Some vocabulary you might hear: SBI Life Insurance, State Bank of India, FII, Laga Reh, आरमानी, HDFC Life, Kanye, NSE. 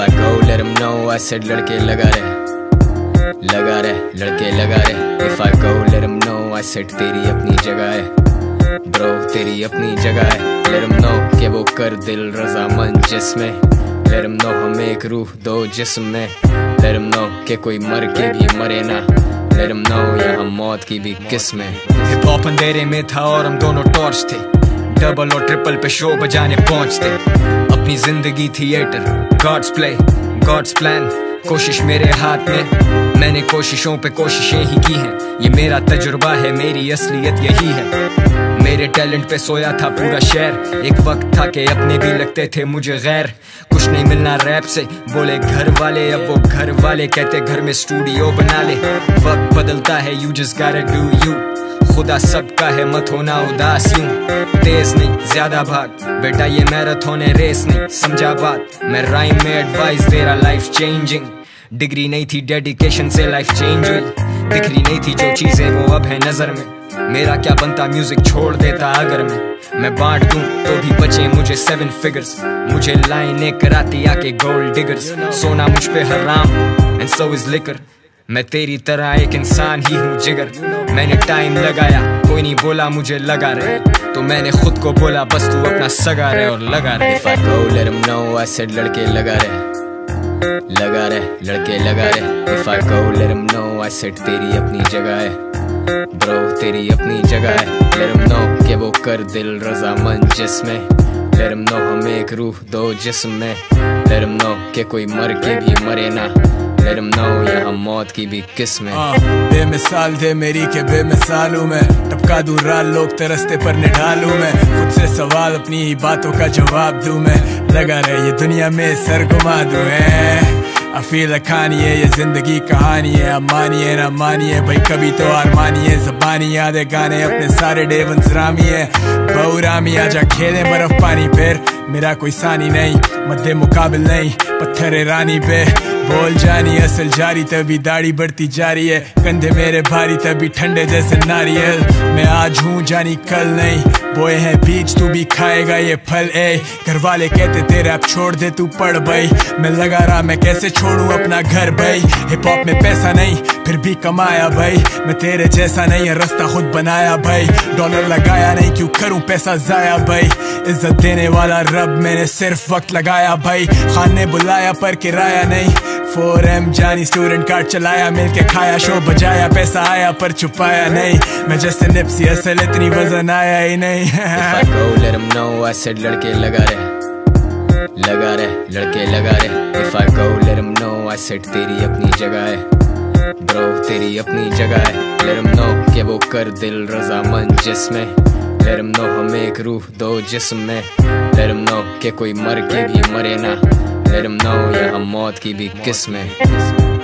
If I go, let him know I said ladke laga reh, laga reh, ladke laga reh. If I go, let him know I said teri apni jagah hai, bro teri apni jagah hai. Let him know ke wo kar dil razaman jisme, let him know hum ek ruh do jism mein. Let him know ke koi mar ke bhi mare na, let him know yahan maut ki bhi qism hai. Hip hop andhere mein tha aur hum dono torch the, double और triple पे show बजाने पहुंचते. अपनी जिंदगी theatre, God's play, God's plan, कोशिश मेरे हाथ में. मैंने कोशिशों पे कोशिशें ही की हैं, ये मेरा तजुर्बा है, मेरी असलियत यही है. मेरे टैलेंट पे सोया था पूरा शहर, एक वक्त था कि अपने भी लगते थे मुझे गैर. कुछ नहीं मिलना रैप से बोले घर वाले, अब वो घर वाले कहते घर में स्टूडियो बना ले. वक्त बदलता है, you just got to do you. खुदा सबका है, मत होना उदास यूं. तेज नहीं ज्यादा भाग बेटा, ये मैराथन है रेस नहीं. समझा बात, मैं राइम में एडवाइस दे रहा लाइफ चेंजिंग. डिग्री नहीं थी, डेडिकेशन से लाइफ चेंज हुई. दिख रही नहीं थी जो चीजें, वो अब है नजर में. मेरा क्या बनता म्यूजिक छोड़ देता अगर मैं बांट दूं तो भी बचे मुझे 7 फिगर्स. मुझे लाइने कराती आके गोल्ड डिगर्स. सोना मुझ पे हराम एंड सो इज लिकर. मैं तेरी तरह एक इंसान ही हूँ जिगर. मैंने टाइम लगाया, कोई नहीं बोला मुझे लगा रहे, तो मैंने खुद को बोला बस तू अपना सगा रहे और लगा रहे. If I go, let him know I said लड़के लगा रहे, लगा रहे, लड़के लगा रहे. If I go, let him know I said तेरी अपनी जगह है, bro तेरी अपनी जगह है. Let him know के वो कर दिल रजामंद जिसमें, let him know हम एक रूह दो जिस्म में. Let him know के कोई मर के भी मरे ना, let him know यहाँ मौत की भी किस्में. बेमिसाल थे मेरी के बेमिसाल हूँ मैं. टपका दूँ राह, लोग तरसते पर निढाल हूँ मैं. खुद से सवाल, अपनी ही बातों का जवाब दूँ मैं. लगा रहे ये दुनिया में सर घुमा दूँ मैं. I feel like Kanye, ये जिंदगी कहानी है. अब मानिए ना मानिए भाई, कभी तो आरमानी है. ज़बानी यादें गाने अपने सारे डेवंस रामी है. बहुरामी आजा खेले बर्फ पानी, फिर मेरा कोई सानी नहीं. मध्य मुकाबल नहीं, पत्थर रानी पे बोल जानी. असल जारी तभी दाढ़ी बढ़ती जा रही है. कंधे मेरे भारी तभी ठंडे जैसे नारियल. मैं आज हूँ जानी कल नहीं, बोए हैं बीज तू भी खाएगा ये फल. ए घर वाले कहते तेरा अब छोड़ दे तू पढ़ भाई. मैं लगा रहा, मैं कैसे छोड़ूं अपना घर भाई. हिप हॉप में पैसा नहीं फिर भी कमाया भाई. मैं तेरे जैसा नहीं है, रास्ता खुद बनाया भाई. डॉलर लगाया नहीं, क्यों करूं पैसा जाया भाई. इज्जत देने वाला रब, मैंने सिर्फ वक्त लगाया भाई. खान ने बुलाया पर किराया नहीं. 4M जानी स्टूडेंट कार्ड चलाया, मिलके खाया शो बजाया. पैसा आया पर छुपाया नहीं, मैं जैसे निप्सी असल इतनी वजन आया ही नहीं. If I go, let him know I said लड़के लगा रहे, लगा रहे, लड़के लगा रहे. If I go, let him know I said तेरी अपनी जगह है, bro तेरी अपनी जगह है. Let him know के वो कर दिल रजामंद जिसमें, let him know हम एक रूह दो जिस्म में. Let him know के कोई मर के भी मरे ना, let him know यहाँ मौत की भी किस्में.